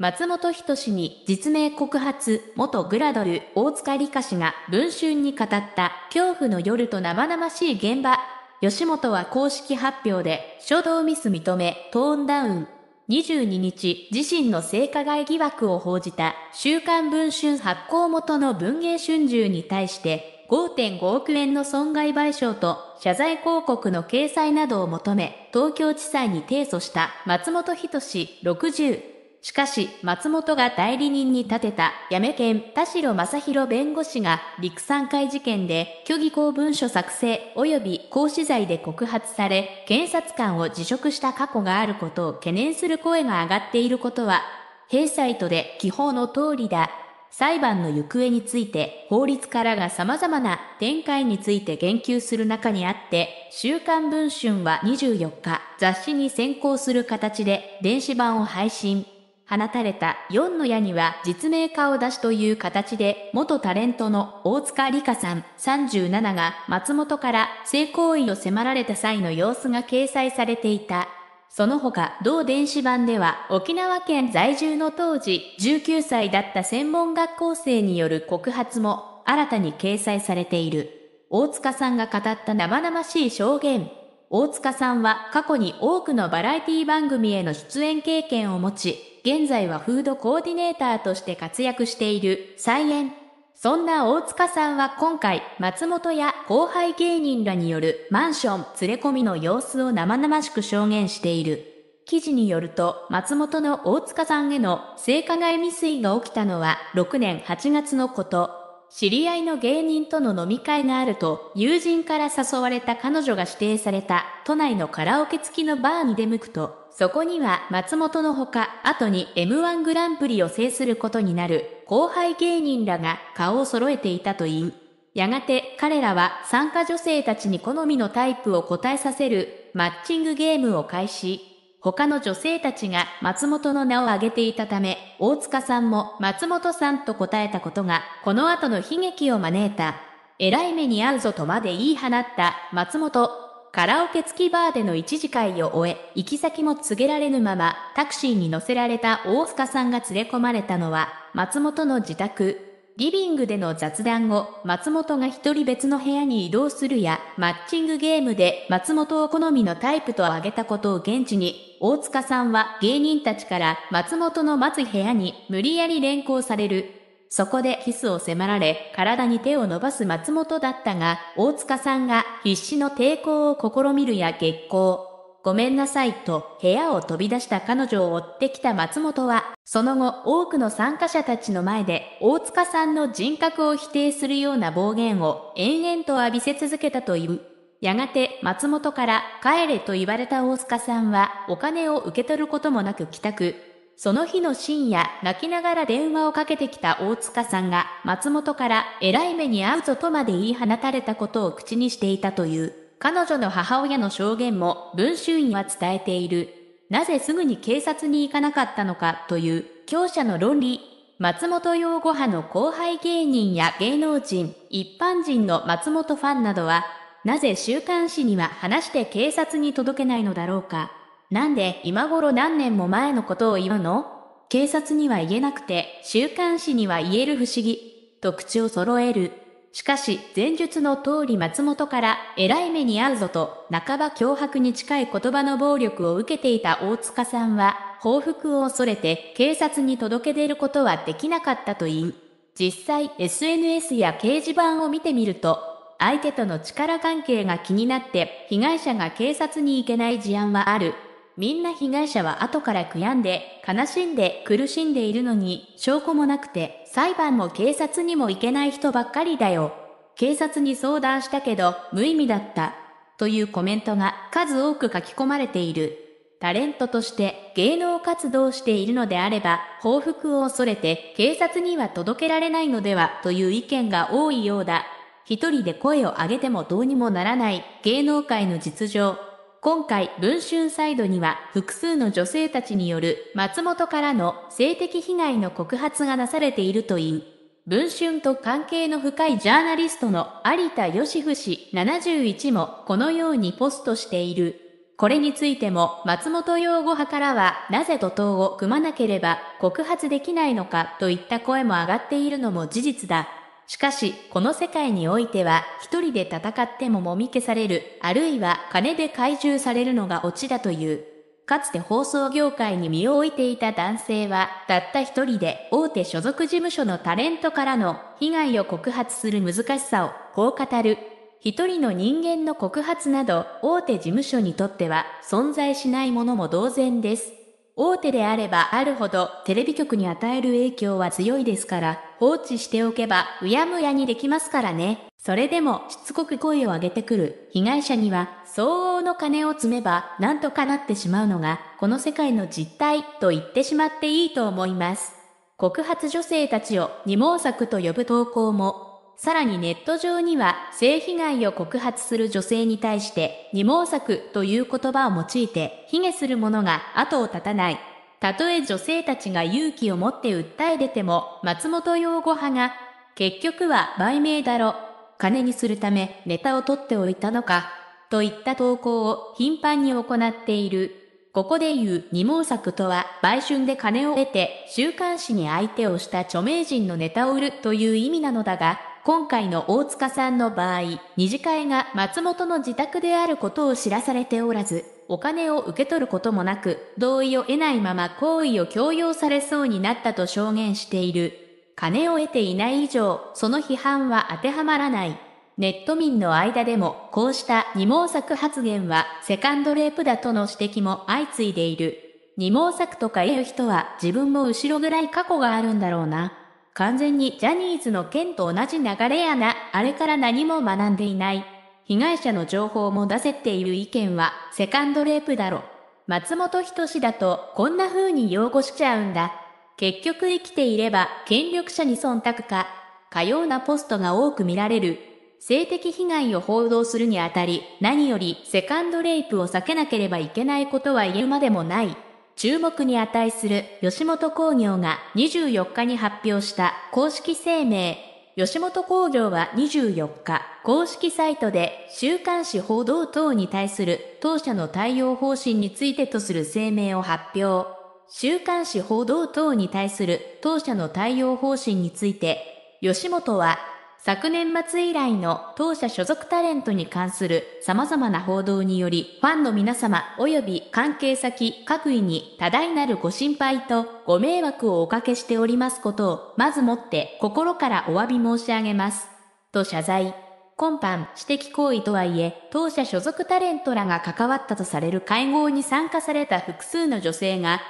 松本人志に実名告発、元グラドル大塚理香氏が文春に語った恐怖の夜と生々しい現場。吉本は公式発表で初動ミス認めトーンダウン。22日、自身の性加害疑惑を報じた週刊文春発行元の文藝春秋に対して5.5 億円の損害賠償と謝罪広告の掲載などを求め東京地裁に提訴した松本人志60。しかし、松本が代理人に立てた、八女兼田代正宏弁護士が、陸三会事件で、虚偽公文書作成及び行使罪で告発され、検察官を辞職した過去があることを懸念する声が上がっていることは、弊サイトで記法の通りだ。裁判の行方について、法律からが様々な展開について言及する中にあって、週刊文春は24日、雑誌に先行する形で電子版を配信。放たれた4の矢には実名顔出しという形で元タレントの大塚理香さん37が松本から性行為を迫られた際の様子が掲載されていた。その他同電子版では沖縄県在住の当時19歳だった専門学校生による告発も新たに掲載されている。大塚さんが語った生々しい証言。大塚さんは過去に多くのバラエティ番組への出演経験を持ち、現在はフードコーディネーターとして活躍している菜園。そんな大塚さんは今回、松本や後輩芸人らによるマンション連れ込みの様子を生々しく証言している。記事によると、松本の大塚さんへの性加害未遂が起きたのは6年8月のこと。知り合いの芸人との飲み会があると、友人から誘われた彼女が指定された都内のカラオケ付きのバーに出向くと、そこには松本のほか、後に M1 グランプリを制することになる後輩芸人らが顔を揃えていたという。やがて彼らは参加女性たちに好みのタイプを答えさせるマッチングゲームを開始。他の女性たちが松本の名を挙げていたため、大塚さんも松本さんと答えたことが、この後の悲劇を招いた。えらい目に遭うぞとまで言い放った松本。カラオケ付きバーでの一次会を終え、行き先も告げられぬまま、タクシーに乗せられた大塚さんが連れ込まれたのは、松本の自宅。リビングでの雑談後、松本が一人別の部屋に移動するや、マッチングゲームで松本を好みのタイプと挙げたことを現地に、大塚さんは芸人たちから松本の待つ部屋に無理やり連行される。そこでキスを迫られ、体に手を伸ばす松本だったが、大塚さんが必死の抵抗を試みるや激高。ごめんなさいと部屋を飛び出した彼女を追ってきた松本は、その後多くの参加者たちの前で大塚さんの人格を否定するような暴言を延々と浴びせ続けたという。やがて松本から帰れと言われた大塚さんはお金を受け取ることもなく帰宅。その日の深夜、泣きながら電話をかけてきた大塚さんが松本からえらい目に遭うぞとまで言い放たれたことを口にしていたという。彼女の母親の証言も文春には伝えている。なぜすぐに警察に行かなかったのかという強者の論理。松本擁護派の後輩芸人や芸能人、一般人の松本ファンなどは、なぜ週刊誌には話して警察に届けないのだろうか。なんで今頃何年も前のことを言うの？警察には言えなくて週刊誌には言える不思議と口を揃える。しかし、前述の通り松本から、えらい目に遭うぞと、半ば脅迫に近い言葉の暴力を受けていた大塚さんは、報復を恐れて、警察に届け出ることはできなかったという。実際、SNS や掲示板を見てみると、相手との力関係が気になって、被害者が警察に行けない事案はある。みんな被害者は後から悔やんで、悲しんで、苦しんでいるのに、証拠もなくて、裁判も警察にも行けない人ばっかりだよ。警察に相談したけど、無意味だった。というコメントが数多く書き込まれている。タレントとして芸能活動しているのであれば、報復を恐れて警察には届けられないのではという意見が多いようだ。一人で声を上げてもどうにもならない芸能界の実情。今回、文春サイドには複数の女性たちによる松本からの性的被害の告発がなされているといい。文春と関係の深いジャーナリストの有田芳生氏71もこのようにポストしている。これについても松本擁護派からはなぜ徒党を組まなければ告発できないのかといった声も上がっているのも事実だ。しかし、この世界においては、一人で戦ってももみ消される、あるいは金で懐柔されるのがオチだという。かつて放送業界に身を置いていた男性は、たった一人で大手所属事務所のタレントからの被害を告発する難しさを、こう語る。一人の人間の告発など、大手事務所にとっては存在しないものも同然です。大手であればあるほどテレビ局に与える影響は強いですから、放置しておけばうやむやにできますからね。それでもしつこく声を上げてくる被害者には相応の金を積めばなんとかなってしまうのがこの世界の実態と言ってしまっていいと思います。告発女性たちを二毛作と呼ぶ投稿も、さらにネット上には性被害を告発する女性に対して二毛作という言葉を用いて卑下する者が後を絶たない。たとえ女性たちが勇気を持って訴え出ても、松本擁護派が、結局は売名だろ。金にするためネタを取っておいたのか。といった投稿を頻繁に行っている。ここで言う二毛作とは、売春で金を得て、週刊誌に相手をした著名人のネタを売るという意味なのだが、今回の大塚さんの場合、二次会が松本の自宅であることを知らされておらず、お金を受け取ることもなく、同意を得ないまま行為を強要されそうになったと証言している。金を得ていない以上、その批判は当てはまらない。ネット民の間でも、こうした二毛作発言は、セカンドレイプだとの指摘も相次いでいる。二毛作とか言う人は、自分も後ろぐらい過去があるんだろうな。完全にジャニーズの件と同じ流れやな、あれから何も学んでいない。被害者の情報も出せている意見は、セカンドレイプだろ。松本人志だと、こんな風に擁護しちゃうんだ。結局生きていれば、権力者に忖度か、かようなポストが多く見られる。性的被害を報道するにあたり、何よりセカンドレイプを避けなければいけないことは言うまでもない。注目に値する、吉本興業が24日に発表した公式声明。吉本興業は24日、公式サイトで週刊誌報道等に対する当社の対応方針についてとする声明を発表。週刊誌報道等に対する当社の対応方針について、吉本は昨年末以来の当社所属タレントに関する様々な報道により、ファンの皆様及び関係先各位に多大なるご心配とご迷惑をおかけしておりますことを、まずもって心からお詫び申し上げます。と謝罪。今般、私的行為とはいえ、当社所属タレントらが関わったとされる会合に参加された複数の女性が、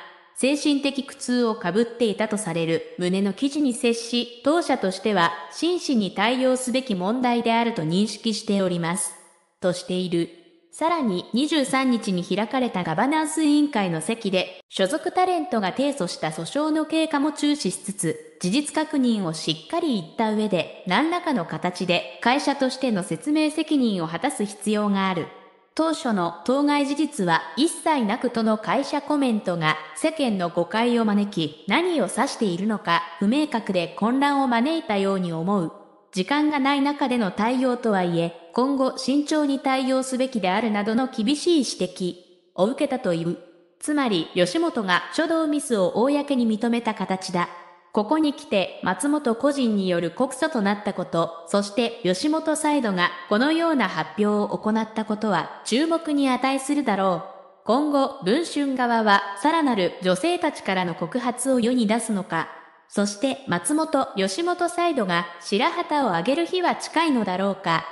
精神的苦痛を被っていたとされる旨の記事に接し、当社としては真摯に対応すべき問題であると認識しております。としている。さらに23日に開かれたガバナンス委員会の席で、所属タレントが提訴した訴訟の経過も注視しつつ、事実確認をしっかり言った上で、何らかの形で会社としての説明責任を果たす必要がある。当初の当該事実は一切なくとの会社コメントが世間の誤解を招き、何を指しているのか不明確で混乱を招いたように思う。時間がない中での対応とはいえ、今後慎重に対応すべきであるなどの厳しい指摘を受けたという。つまり吉本が初動ミスを公に認めた形だ。ここに来て松本個人による告訴となったこと、そして吉本サイドがこのような発表を行ったことは注目に値するだろう。今後、文春側はさらなる女性たちからの告発を世に出すのか。そして松本、吉本サイドが白旗を上げる日は近いのだろうか。